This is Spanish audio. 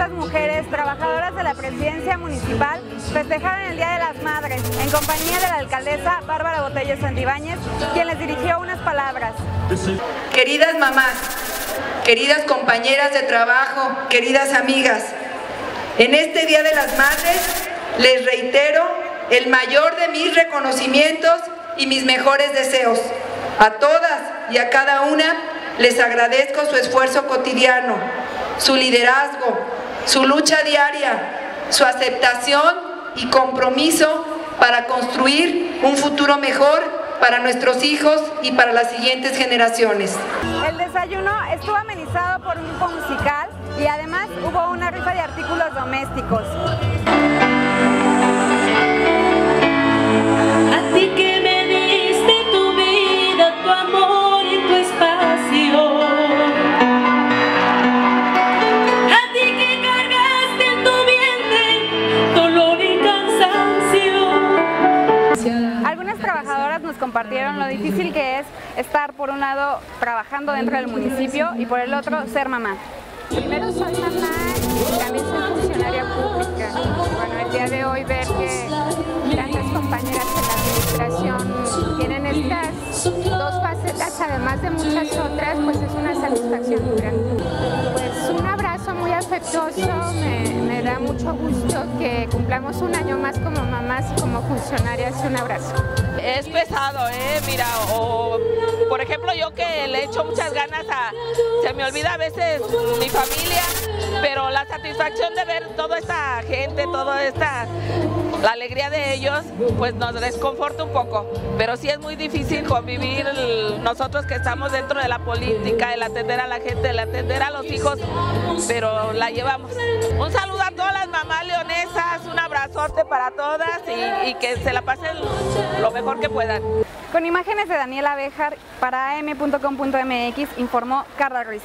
estas mujeres trabajadoras de la presidencia municipal festejaron el Día de las Madres en compañía de la alcaldesa Bárbara Botella Santibáñez, quien les dirigió unas palabras. Queridas mamás, queridas compañeras de trabajo, queridas amigas, en este Día de las Madres les reitero el mayor de mis reconocimientos y mis mejores deseos. A todas y a cada una les agradezco su esfuerzo cotidiano, su liderazgo, su lucha diaria, su aceptación y compromiso para construir un futuro mejor para nuestros hijos y para las siguientes generaciones. El desayuno estuvo amenizado por un grupo musical y además hubo una rifa de artículos domésticos. Así que me diste tu vida, tu amor y tu espacio. Nos compartieron lo difícil que es estar por un lado trabajando dentro del municipio y por el otro ser mamá. Primero soy mamá y también soy funcionaria pública. Bueno, el día de hoy ver que tantas compañeras de la administración tienen estas dos facetas, además de muchas otras, pues es una satisfacción muy grande. Pues un abrazo muy afectuoso, me da mucho gusto que cumplamos un año más como mamás y como funcionarias. Un abrazo. Es pesado, mira, por ejemplo, yo que le echo muchas ganas se me olvida a veces mi familia, pero la satisfacción de ver toda esta gente, la alegría de ellos, pues nos desconforta un poco, pero sí es muy difícil convivir nosotros que estamos dentro de la política, el atender a la gente, el atender a los hijos, pero la llevamos. Un saludo a todas las mamás leonesas, un abrazote para todas y que se la pasen lo mejor que puedan. Con imágenes de Daniela Bejar para am.com.mx informó Carla Ruiz.